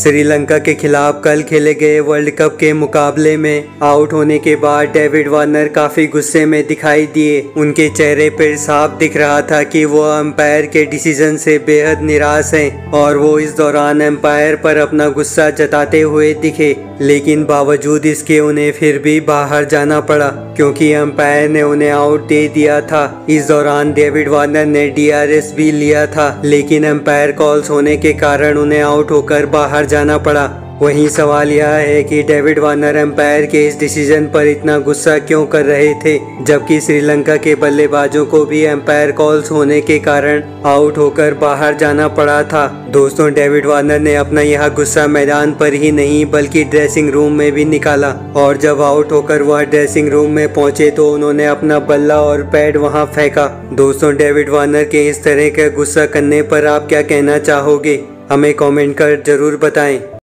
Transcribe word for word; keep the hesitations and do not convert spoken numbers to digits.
श्रीलंका के खिलाफ कल खेले गए वर्ल्ड कप के मुकाबले में आउट होने के बाद डेविड वार्नर काफी गुस्से में दिखाई दिए। उनके चेहरे पर साफ दिख रहा था कि वो अंपायर के डिसीजन से बेहद निराश हैं और वो इस दौरान अंपायर पर अपना गुस्सा जताते हुए दिखे, लेकिन बावजूद इसके उन्हें फिर भी बाहर जाना पड़ा क्योंकि अंपायर ने उन्हें आउट दे दिया था। इस दौरान डेविड वार्नर ने डी आर एस भी लिया था, लेकिन अंपायर कॉल्स होने के कारण उन्हें आउट होकर बाहर जाना पड़ा। वहीं सवाल यह है कि डेविड वार्नर अंपायर के इस डिसीजन पर इतना गुस्सा क्यों कर रहे थे, जबकि श्रीलंका के बल्लेबाजों को भी अंपायर कॉल्स होने के कारण आउट होकर बाहर जाना पड़ा था। दोस्तों, डेविड वार्नर ने अपना यह गुस्सा मैदान पर ही नहीं बल्कि ड्रेसिंग रूम में भी निकाला और जब आउट होकर वह ड्रेसिंग रूम में पहुंचे तो उन्होंने अपना बल्ला और पैड वहां फेंका। दोस्तों, डेविड वार्नर के इस तरह का गुस्सा करने पर आप क्या कहना चाहोगे? हमें कमेंट कर जरूर बताएं।